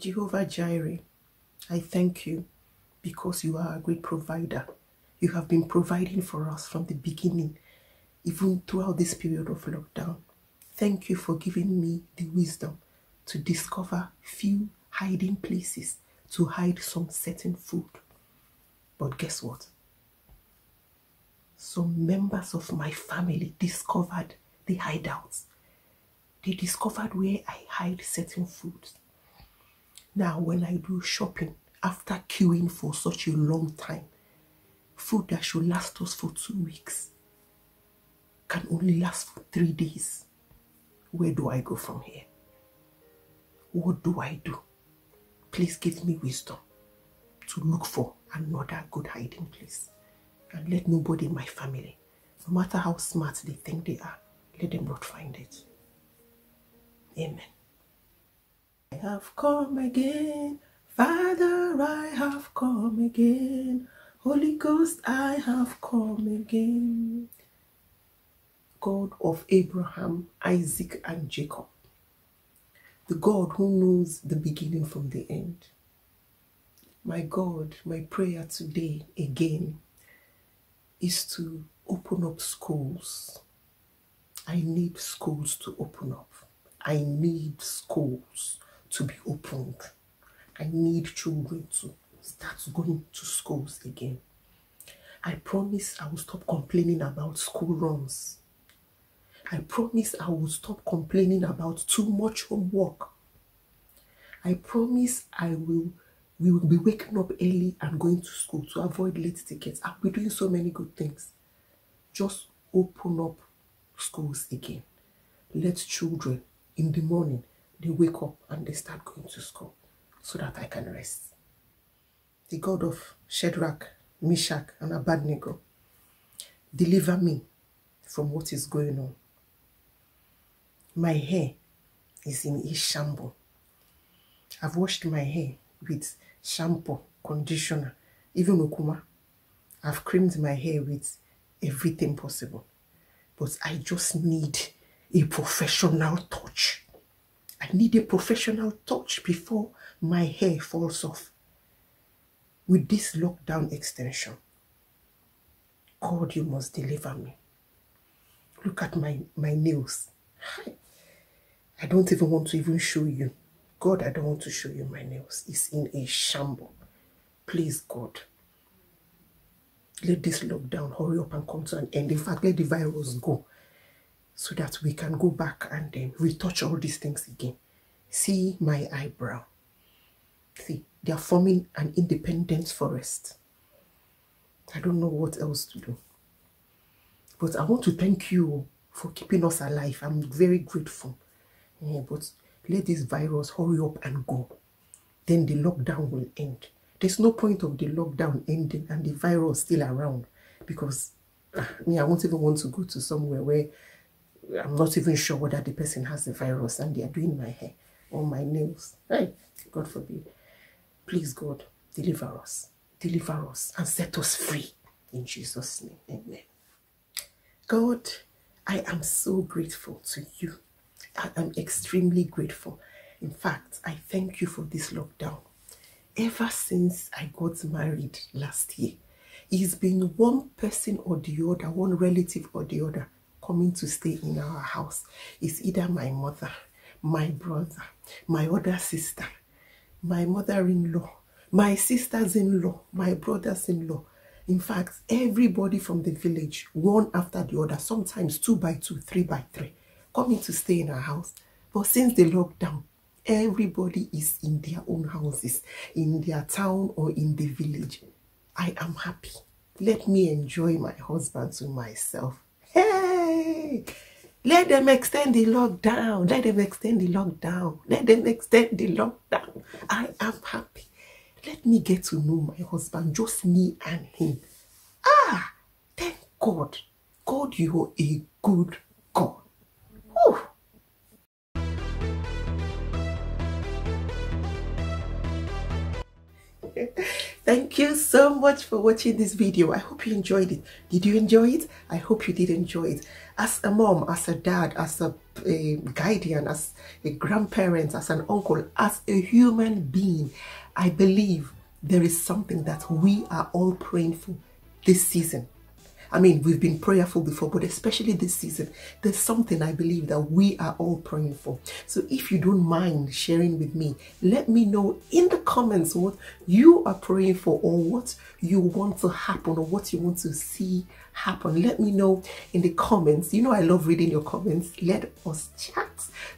Jehovah Jireh, I thank you because you are a great provider. You have been providing for us from the beginning, even throughout this period of lockdown. Thank you for giving me the wisdom to discover few hiding places to hide some certain food. But guess what? Some members of my family discovered the hideouts. They discovered where I hide certain foods. Now, when I do shopping, after queuing for such a long time, food that should last us for 2 weeks can only last for 3 days. Where do I go from here? What do I do? Please give me wisdom to look for another good hiding place. And let nobody in my family, no matter how smart they think they are, let them not find it. Amen. I have come again, Father, I have come again. Holy Ghost, I have come again. God of Abraham, Isaac, and Jacob. The God who knows the beginning from the end. My God, my prayer today again is to open up schools. I need schools to open up. I need schools to be opened. I need children to start going to schools again. I promise I will stop complaining about school runs. I promise I will stop complaining about too much homework. I promise we will be waking up early and going to school to avoid late tickets. I'll be doing so many good things. Just open up schools again. Let children, in the morning, they wake up and they start going to school so that I can rest. The God of Shadrach, Meshach, and Abednego, deliver me from what is going on. My hair is in a shamble. I've washed my hair with shampoo, conditioner, even okuma. I've creamed my hair with everything possible. But I just need a professional touch. I need a professional touch before my hair falls off. With this lockdown extension, God, you must deliver me. Look at my nails. I don't even want to even show you. God, I don't want to show you my nails. It's in a shamble. Please, God, let this lockdown hurry up and come to an end. In fact, let the virus go so that we can go back and then retouch all these things again. See my eyebrow. See, they are forming an independent forest. I don't know what else to do. But I want to thank you for keeping us alive. I'm very grateful. Yeah, but let this virus hurry up and go. Then the lockdown will end. There's no point of the lockdown ending and the virus still around, because I won't even want to go to somewhere where I'm not even sure whether the person has the virus and they are doing my hair or my nails. Hey, God forbid. Please, God, deliver us. Deliver us and set us free. In Jesus' name, amen. God, I am so grateful to you. I am extremely grateful. In fact, I thank you for this lockdown. Ever since I got married last year, it's been one person or the other, one relative or the other, coming to stay in our house. It's either my mother, my brother, my other sister, my mother-in-law, my sisters-in-law, my brothers-in-law. In fact, everybody from the village, one after the other, sometimes 2 by 2, 3 by 3. Coming to stay in our house. But since the lockdown, everybody is in their own houses, in their town or in the village. I am happy. Let me enjoy my husband to myself. Hey! Let them extend the lockdown. Let them extend the lockdown. Let them extend the lockdown. I am happy. Let me get to know my husband, just me and him. Ah! Thank God. God, you are a good God. Whew. Thank you so much for watching this video. I hope you enjoyed it. Did you enjoy it? I hope you did enjoy it. As a mom, as a dad, as a guardian, as a grandparent, as an uncle, as a human being, I believe there is something that we are all praying for this season. I mean, we've been prayerful before, but especially this season, there's something I believe that we are all praying for. So if you don't mind sharing with me, let me know in the comments what you are praying for or what you want to happen or what you want to see happen. Let me know in the comments. You know, I love reading your comments. Let us chat.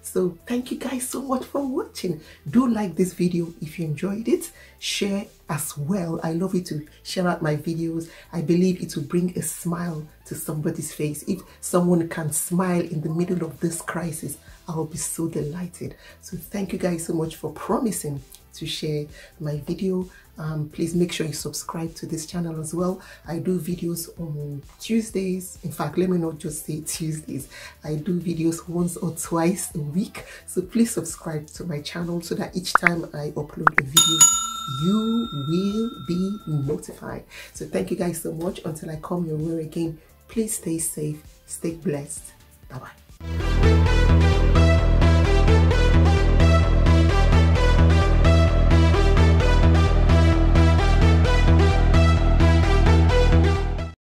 So thank you guys so much for watching. Do like this video if you enjoyed it. Share as well. I love it to share out my videos. I believe it will bring a smile to somebody's face. If someone can smile in the middle of this crisis, I will be so delighted. So thank you guys so much for promising to share my video. Please make sure you subscribe to this channel as well. I do videos on Tuesdays. In fact, let me not just say Tuesdays. I do videos once or twice a week. So please subscribe to my channel so that each time I upload a video, you will be notified. So thank you guys so much. Until I come your way again, please stay safe, stay blessed. Bye-bye.